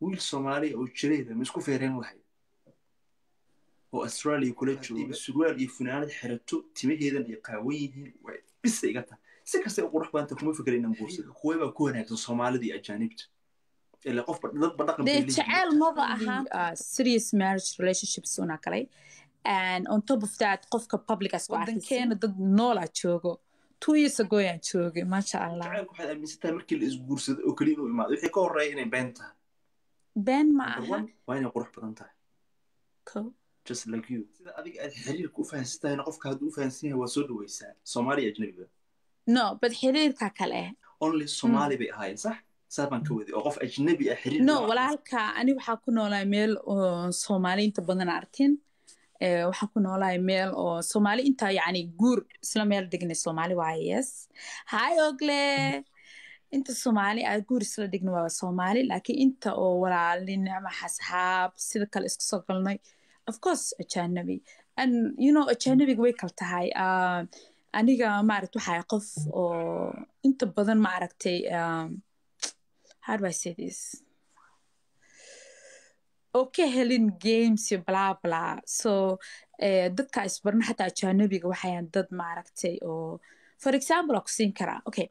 ويل سومالي أو شريدة مسكو فيرين واحد أو أستراليا كلها شو السؤال يفنان حرتو تيجي هذا القويين بس يقطع سكسي أقول رح بنتكم يفكرين نبوس خويبة كونه الصومالي دي أجانبت إلا قف بدك نتعال مرة أها serious marriage relationships وناكلي and on top of that قف كpublic أسواق كان ضد نولا شوكو 2 years ago يعني شوكو ما شاء الله تعال كحد من ستة مركل أسبوع صد أكلينه وما ده حكوا رأينا بنتها بن معها وين أقول رح بنتها cool just like you إذا أبيك الحرير كوفها ستة هنا قف كهدوفها سنها وسود ويسان صومالي أجنبي no but حرير ككله only صومالي بيهاي صح سابن كودي أقف أجنبي أحرير no ولا هالك أنا وحكون ولا إيميل صومالي أنت بدنا عارفين وحكون ولا إيميل صومالي أنت يعني جور سلاميل دقني صومالي وعيس هاي أغلى أنت صومالي أجور سلام دقني وصومالي لكن أنت ولا لنا مع أصحاب سلك الإسقاطلني of course أجنبي and you know أجنبي ويكلت هاي أنا جا معرفت وحيقف أنت بدنا معركتي How do I say this? Okay, Helen games you blah blah. So that guys, but not at Chennai go ahead that market or for example, Oxinkara. Okay,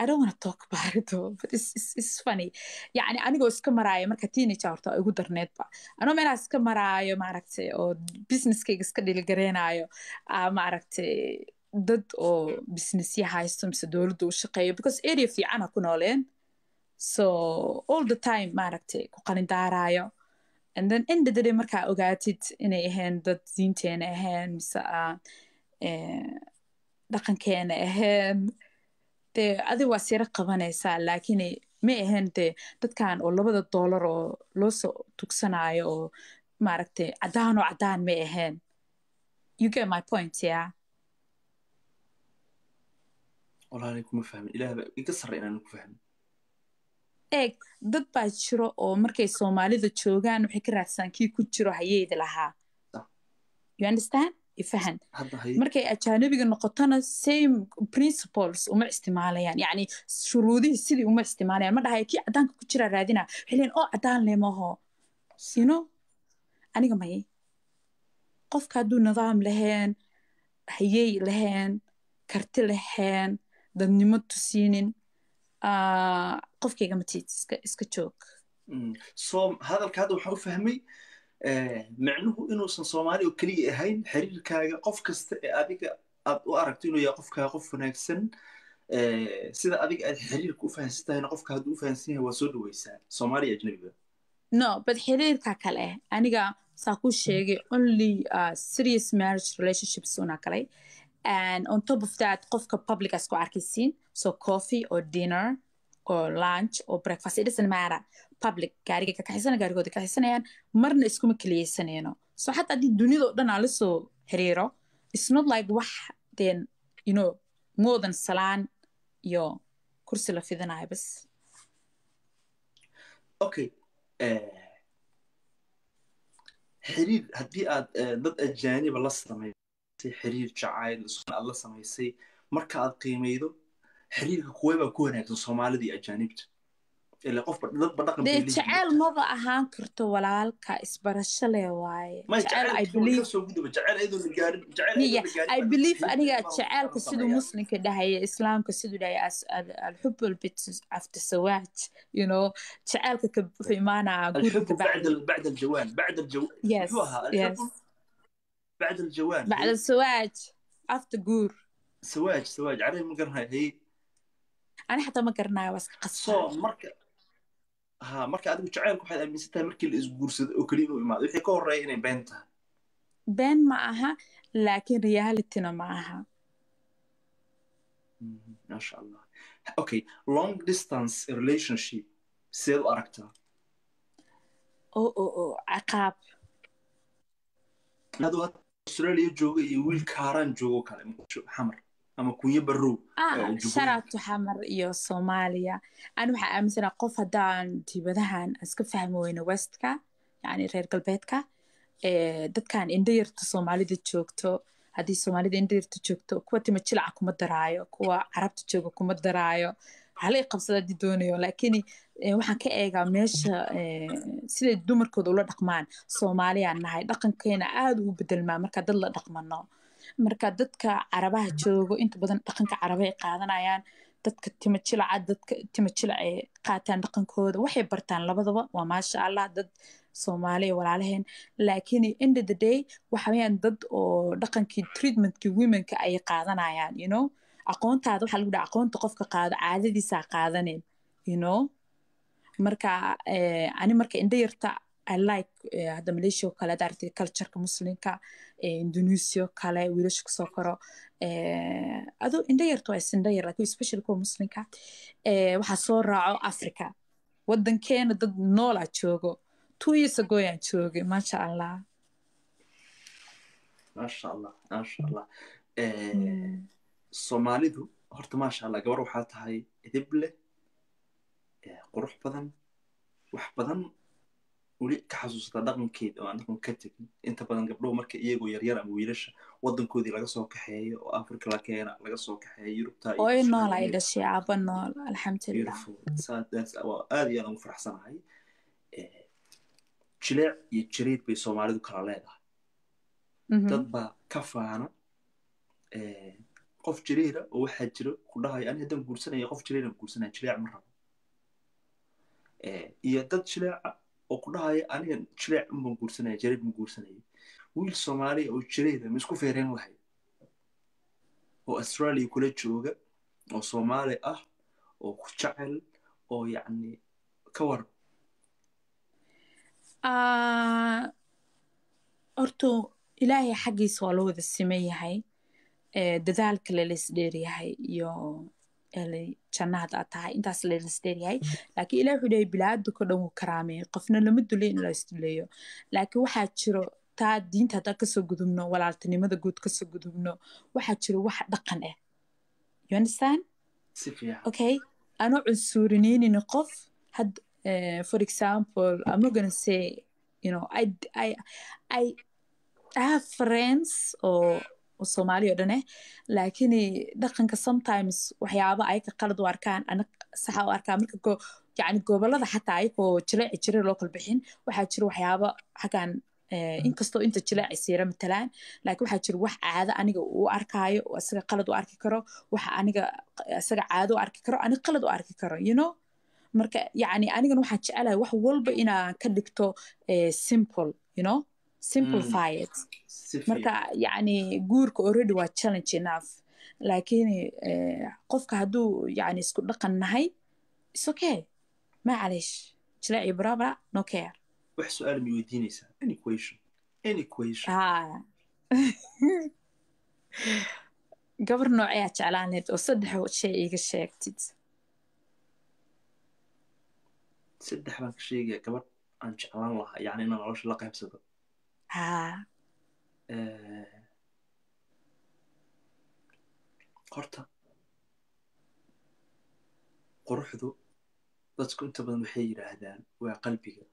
I don't want to talk about it though, but it's funny. Yeah, I go Skamarayo marketini charto ugu darnet ba. I know me la Skamarayo market or business ke iskadil garanayo market that or business ya haistum se doldu shaqeyo because area fi ana kunolen. So all the time maaragtay ku qalin daaraayo and then in the day marka ogaatid inay ahayn dad diinteena ahayn misa dhaqankeena ahayn de adi waa sir qabanaysa laakiin ma ahayn de dadkan oo $2 oo loo soo tugsanaayo oo maaragtay cadaan oo cadaan ma ahayn you get my point yeah walaalikum fahmin ilaahay iga sarreeyna ku fahmin إيه ضد باشرو أو مركي سومالي ضد شوغان وحكرات سانكي كتشرو هيدا لها. You understand؟ يفهم. مركي أشانو بيجي نقطنا same principles وما استعماله يعني شروطه سيدي وما استعماله يعني ما ده هيك أدان كتشرا رادينا حلين أو أدان ليه ما هو. You know؟ أنا كم هي؟ قف كادو نظام لهن هيي لهن كرت لهن ضمن مدة سنين. قفكي قمتيت اسكتشوك صوم هذا الكادو حو فهمي معنوه إنه صومالي وكلي هين حرير كا قفك أبيك وأركتينه يا قفك قف ناكسن سيدا أبيك الحرير كوفه ستهن قفك هدو فهنسيه وسود ويسان صومالي أجنبي no but حرير كاكله أنا جا سأقول شيء only serious marriage relationships وناكله and on top of that قفك public أسكو عركسين so coffee or dinner or lunch or breakfast it doesn't matter public gariga ka xisana garigooda ka xisanayaan marna isku ma kaliyeysanaano so hatta hadii dunida oo dhan ala soo xiriiro it's not like wax then you know more than salaan yo kursi la fidanayo bas okay xiriir hadii aad dad ajaanib la samaysay xiriir jacayl isku alla samaysay marka aad qiimaydo حرير كويبا كونه كصومالي دي أجانبت اللي قف بدقن بليه تعال مرة أهان كرتو ولال كإسبرش لي واي ما تعال I believe تعال أيضا الجانب تعال أيضا الجانب I believe أنا تعال كسيدو مسلم كده هي إسلام كسيدو ده الحب البيت after سوات you know تعال كب في مانا الحب بعد الجوان yes yes بعد الجوان بعد السوات after جور سواج عليه من قرنها هي أنا حتى ما قرناها بس قصة. مركز عدم تعاونك واحد من ستة مركز أسبوع صد أكلينه وما ده حكوا رأينا بنتها. بن معها لكن ريالتنا معها. ما شاء الله. Okay long distance relationship سيل أركتها. أو عقاب. هذا أستراليا جو يقول كارن جو كلام حمر. أما كوني برو. شرط حمر يا صوماليا أنا وحأ مثلا قفة دان تبدهن أسكفهم وين وستكا يعني غير قلبتكا ده كان إندير تصومالي تشوكتو هذه صومالي إندير تشوكتو كوتي متشلعكم الدرايو كوا عربت تشوككم الدرايو على قبصة ديدونيو لكني waxaan ka eegaa meesha sida dumarkooda ula dhaqmaan Soomaaliya nahay dhaqankeena aad u bedelmaa marka dad la dhaqmano marka dadka Carabaha joogo inta badan dhaqanka Carabay qaadanayaan dadka timajila ay qaataan dhaqankooda waxay bartaan labadaba waa maasha Allah dad Soomaaliya walaalaheen laakiin end of the day waxa weeyaan dad oo dhaqankii treatmentka womenka ay qaadanayaan you know aqoontaada waxa lagu dhaca aqoonta qofka qaada caadadiisa qaadaneen you know marka ani marka inda yarta I like hada Malaysia kala darti culture-ka muslimka Indonesia kala wiilasha soo karo adu inda yarto is inda yar like especially ko muslimka waxa soo raaco Africa wadankeena dad nool ah joogo 2 years ago aan joogay ma sha Allah Soomaalidu horta ma sha Allah gabar waxa tahay edible قروح بدن وح بدن ولي كحسوس تدقن كيد أو عندكم كتب أنت بدن قبله مركب يجو يريرة مويلش وضن كودي لقصوا كحية وأفريقيا لكينا لقصوا كحية يوروب تاي أي نال عيد الشعب النال الحمد لله يرفو سادس أو آدي أنا مفرح صناعي شلع يشريد بسومالي دكرالة تطبع كفانا قف جريرة وواحد جرو كلها يعني هدم كورسنا يقف جريرة كورسنا شلع مرة iyo dad shilaac oo ku dhahay aniga shilaac ma guursanay jarib ma guursanay wiil Soomaali oo jireeda misku feereen wahay oo Australia kula jooga oo Soomaali ah oo ku jecel oo yaani ka war orto ilaahay xaqiis waa loo wada sameeyay dadaalka la is dheeryahay iyo اللي جنات أتاعي أنت أصلًا لستريعي، لكن إلى حدود بلاد دكتور كرامي قفنا لمدلين لا يستليو، لكن واحد شرو تعدين تتكسر قدومنا ولا عتني ماذا قد كسر قدومنا واحد شرو واحد دقنة، يونسان؟ سفيا. أوكي أنا السوريين نقف هاد for example I'm not gonna say you know I have friends or Soomaaliya dhanay laakiin dhaqanka sometimes waxyaabo ay ka qalad u arkaan ana sax u arkaan marka go yaani gobolada xataa ay oo jileec jiray local bixin waxa jira waxyaabo xagan inkastoo inta jileec siira matalaan laakiin waxa jira wax caado aniga u arkaayo oo asaga qalad u arki karo waxa aniga asaga caado u arki karo ani qalad u arki karo you know marka yaani aniga waxa jecelahay wax walba ina ka dhigto simple you know simplify it marka yani guurka already waa challenge enough laakiin qofka haduu yani isku dhaqanahay is okay ma calish jilaa ibraba no care wax su'aal mi weydiinaysa any question gabar noocay jeclaaneed oo saddex shay iga sheegtid saddex baan ka sheegay gabar aan jeclaan lahaa yani inaan nolosha la qaybsado horta quruxdu dadku inta badan waxay yiraahdaan waa qalbiga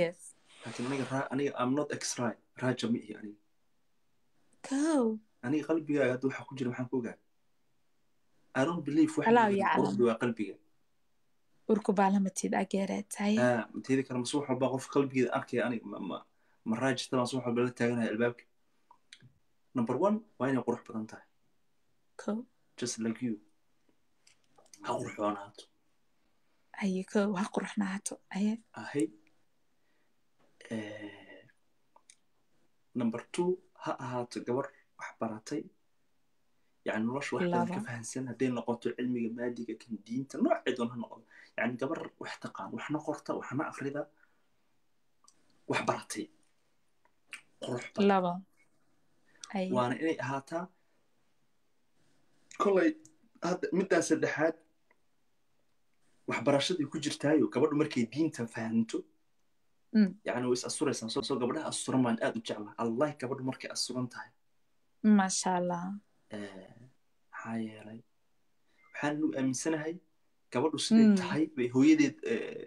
yes laakiin aniga I'm not extra raja ma ihi aniga kow aniga qalbiga hadda waxa ku jira waxaan ku ogaa I don't believe quruxdu waa qalbiga urku baalamatid ageeratay teedi kala masuux walba qof qalbiga arkay aniga ma raajistaa masuux walba la taaganahay albaabka number 1 waa inay qurux badan tahay cool just like you ha quruxnaato ayiko ha quruxnaato ahay number 2 ha ahaato gabar wax baratay يعني نروح واحد كفهنسين هدين نقاط العلم الجمادي ككن دين تنوع عدون هالنقاط يعني جبر واحتقان وحنا قرطة وحنا أخرده وحبرتي قرح لبا أي وأنا إني هاتا كله هاد مدة سدحات وحبرشة يكجر تايو جبر مركي دين تفهمته يعني ويس الصورة سامسون جبرها الصورة ما نقدر نجعلها الله جبر مركي الصورة تايو ما شاء الله حيالي وحنو أمسناهي كبروا سنة تحي بهويدة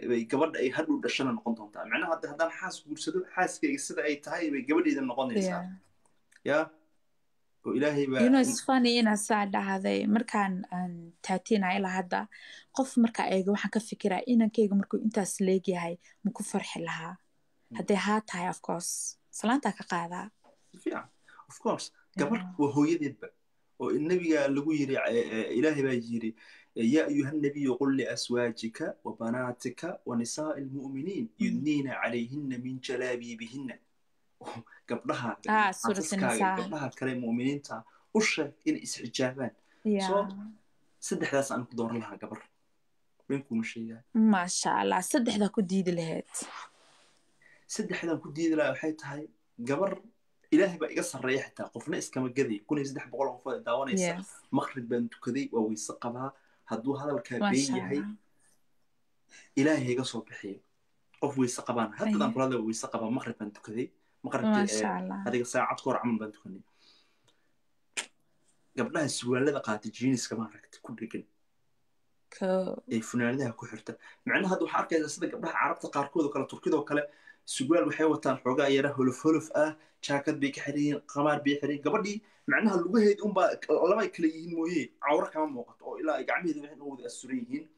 بكبر أي هدول دشنا نقطهم تام معناه هذا حاس قول سدو حاس كي سد أي تحي بكبر إذا نقطنا يا وإلهي بقى. it's funny إن السعادة هذه مركان تاتينا إلى هذا قف مركا أيجو وحنك فكرة إن كيجو مركو أنت سليجي هاي مكفر حلها هذه هات هاي of course سلامتك كقاعدة فيها of course قبل وهو يذب والنبي قال له يري إلهي بيجري يا أيها النبي قل لأزواجك وبناتك ونساء المؤمنين يدنين عليهن من جلابيبهن قبلها سورة النساء قبلها كريم مؤمنين تا وشة إن إسحجابان صوت صدق هذا سأنك دور لها قبل بينكم شيء ما شاء الله صدق هذا كديد لهات صدق هذا كديد له حيت هاي قبل إلهي بقى يقصر ريحته قفنا إسكام الجذي كون يزدح بقولهم فاضي دعوانا يسق مخرج بنتو كذي أو يسق بها هدو هذا الكابي هاي إلهي يقصر بحيه أو يسق بان هذا ده برادة ويسق بها مخرج بنتو كذي ما شاء الله هذه ساعة كور عمل بنتكني قبلها السؤال هذا قاعد الجينيس كمان ركت كل كن إيه فنانها كحرتة معناها هذا حركة إذا صدق قبلها عربت قاركود وكلا تركيد وكلا السؤال وحيوتان حوجا يره هلف هلف شاكت بيكحرين قمر بيحرين قبل دي معناها اللي وهي أم با الله ما يكليين مويه عورة كمان موقت أو إلا يجعمي ذي بحن هو ذي السوريين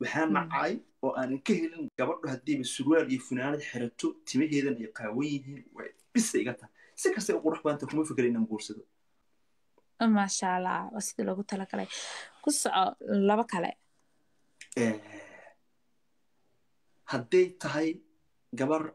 وحان معاي وأنا كهل قبله هدي بالسؤال يفنان حرتو تميه هذا يقويه بس يقطع سكسي وروح بنت كم فكرين مقرصة ما شاء الله وسيد لو قلت لك عليه قصة لا بك عليه هدي تهاي قبر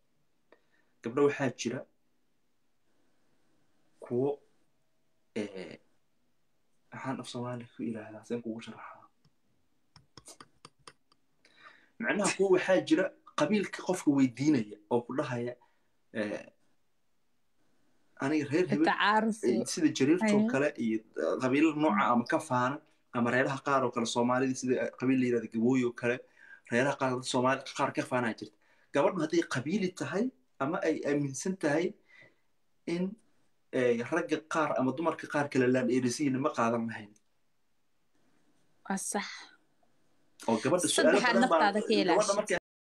قبله واحد شراء كو عن أفصالك إلى هذا زين كو شرحها معناها كو waxaa jira qabiilka qofka weydiinaya oo ku dhahaaya aniga reer hebel sida jariirto kale iyo qabiil nooca ama ka faana ama reeraha qaar oo kale Soomaalida sida qabiil leeyahay Gabooyo kale reeraha qaar Soomaalida qaar ka faana jirta gabadhu haday qabiil tahay ama ay aaminsan tahay in ragga qaar ama dumarka qaar kale la dheerisiin ma qaadan lahayn صح. أو قبل السؤال.